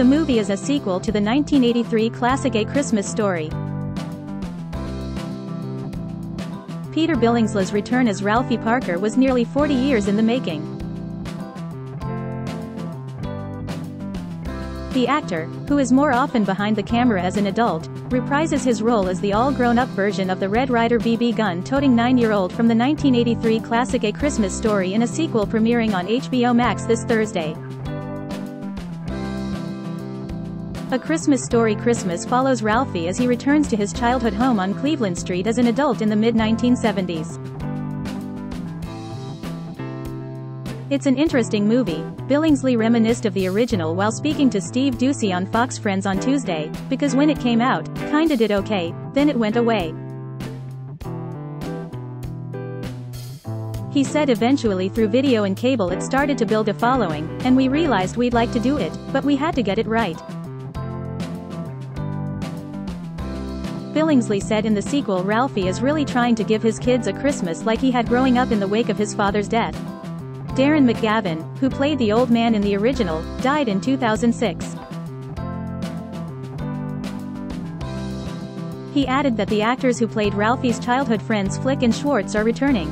The movie is a sequel to the 1983 classic A Christmas Story. Peter Billingsley's return as Ralphie Parker was nearly 40 years in the making. The actor, who is more often behind the camera as an adult, reprises his role as the all-grown-up version of the Red Ryder BB gun-toting 9-year-old from the 1983 classic A Christmas Story in a sequel premiering on HBO Max this Thursday. A Christmas Story Christmas follows Ralphie as he returns to his childhood home on Cleveland Street as an adult in the mid-1970s. It's an interesting movie, Billingsley reminisced of the original while speaking to Steve Doocy on Fox Friends on Tuesday, because when it came out, kinda did okay, then it went away. He said eventually through video and cable it started to build a following, and we realized we'd like to do it, but we had to get it right. Billingsley said in the sequel Ralphie is really trying to give his kids a Christmas like he had growing up in the wake of his father's death. Darren McGavin, who played the old man in the original, died in 2006. He added that the actors who played Ralphie's childhood friends Flick and Schwartz are returning.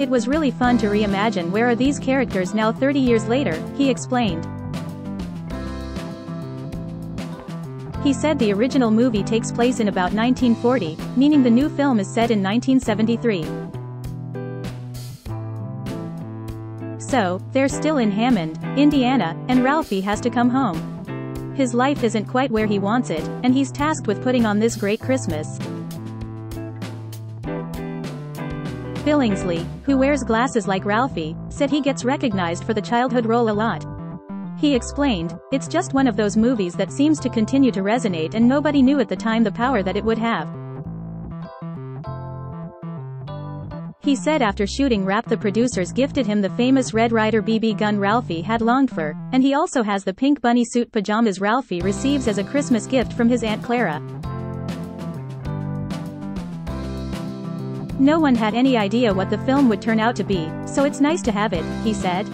It was really fun to reimagine where are these characters now 30 years later, he explained. He said the original movie takes place in about 1940, meaning the new film is set in 1973. So, they're still in Hammond, Indiana, and Ralphie has to come home. His life isn't quite where he wants it, and he's tasked with putting on this great Christmas. Billingsley, who wears glasses like Ralphie, said he gets recognized for the childhood role a lot. He explained, it's just one of those movies that seems to continue to resonate and nobody knew at the time the power that it would have. He said after shooting Rap the producers gifted him the famous Red Ryder BB gun Ralphie had longed for, and he also has the pink bunny suit pajamas Ralphie receives as a Christmas gift from his Aunt Clara. No one had any idea what the film would turn out to be, so it's nice to have it, he said.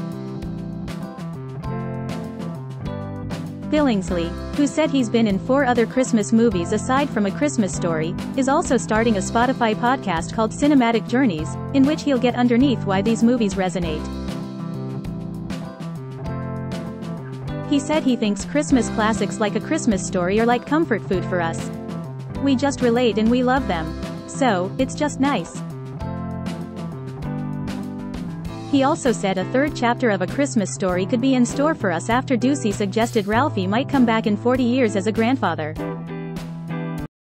Billingsley, who said he's been in 4 other Christmas movies aside from A Christmas Story, is also starting a Spotify podcast called Cinematic Journeys, in which he'll get underneath why these movies resonate. He said he thinks Christmas classics like A Christmas Story are like comfort food for us. We just relate and we love them. So, it's just nice. He also said a third chapter of A Christmas Story could be in store for us after Doocy suggested Ralphie might come back in 40 years as a grandfather.